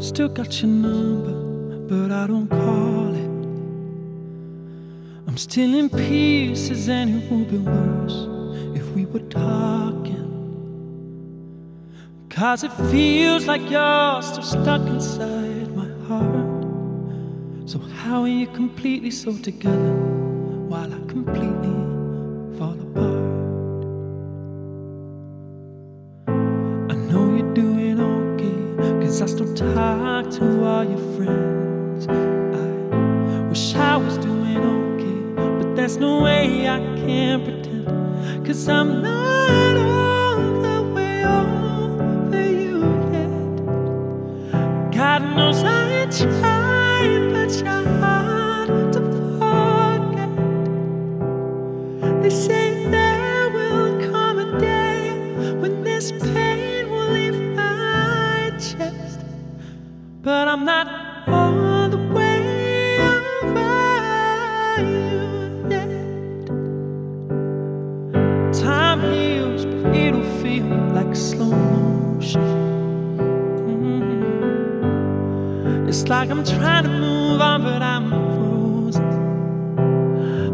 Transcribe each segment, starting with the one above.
Still got your number, but I don't call it. I'm still in pieces, and it would be worse if we were talking. 'Cause it feels like you're still stuck inside my heart. So how are you completely so together while I completely fall apart? I know you're doing okay, 'cause I still talk to all your friends. I wish I was doing okay, but there's no way I can pretend, 'cause I'm not all the way over you yet. God knows I tried, but you're hard to forget. They say there will come a day when this pain will leave my chest, but I'm not all the way over you yet. Time heals, but it'll feel like slow motion. It's like I'm trying to move on, but I'm frozen.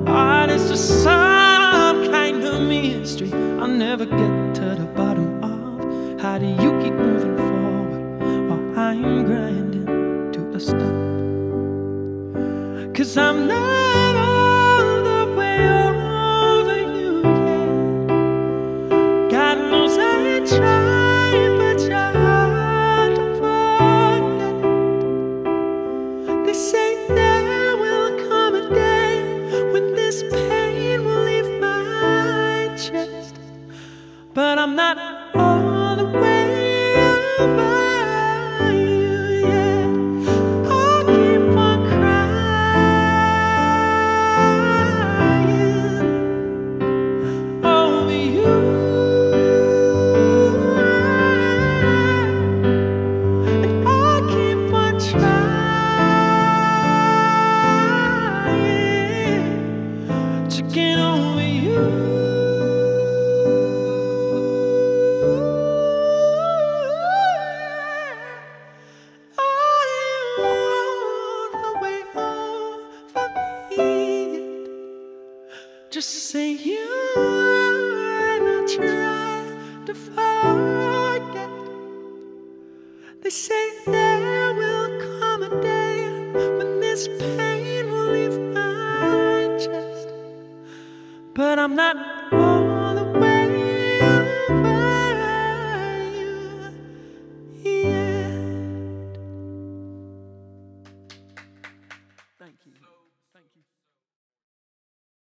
Art is just some kind of mystery I'll never get to the bottom of. How do you keep moving forward while I'm grinding to a stop? 'Cause I'm not all the way over you yet. God knows I tried, but you're hard to forget. They say there will come a day when this pain will leave my chest, but I'm not all the way over you yet. I keep on crying over you. And I keep on trying to get over you. Just say you and I try to forget. They say there will come a day when this pain will leave my chest, but I'm not